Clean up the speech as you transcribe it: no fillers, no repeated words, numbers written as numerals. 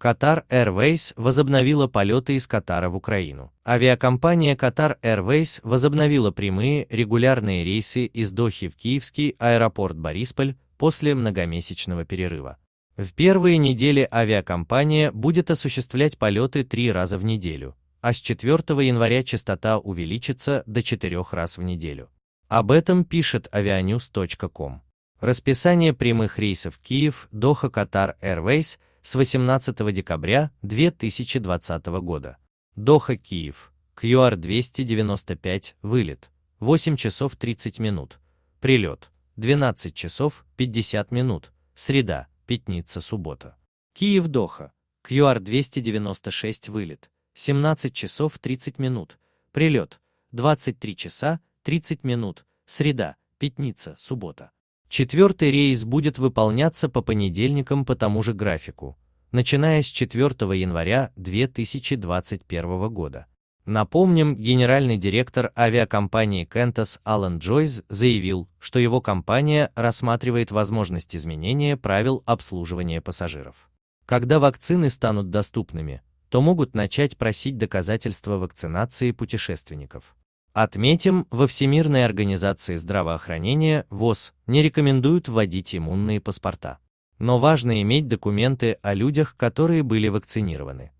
Qatar Airways возобновила полеты из Катара в Украину. Авиакомпания Qatar Airways возобновила прямые регулярные рейсы из Дохи в киевский аэропорт Борисполь после многомесячного перерыва. В первые недели авиакомпания будет осуществлять полеты 3 раза в неделю, а с 4 января частота увеличится до 4 раз в неделю. Об этом пишет avianews.com. Расписание прямых рейсов Киев-Доха Qatar Airways с 18 декабря 2020 года. Доха-Киев, QR-295, вылет, 8 часов 30 минут, прилет, 12 часов 50 минут, среда, пятница, суббота. Киев-Доха, QR-296, вылет, 17 часов 30 минут, прилет, 23 часа 30 минут, среда, пятница, суббота. Четвертый рейс будет выполняться по понедельникам по тому же графику, начиная с 4 января 2021 года. Напомним, генеральный директор авиакомпании Qantas Алан Джойс заявил, что его компания рассматривает возможность изменения правил обслуживания пассажиров. Когда вакцины станут доступными, то могут начать просить доказательства вакцинации путешественников. Отметим, во Всемирной организации здравоохранения ВОЗ не рекомендуют вводить иммунные паспорта. Но важно иметь документы о людях, которые были вакцинированы.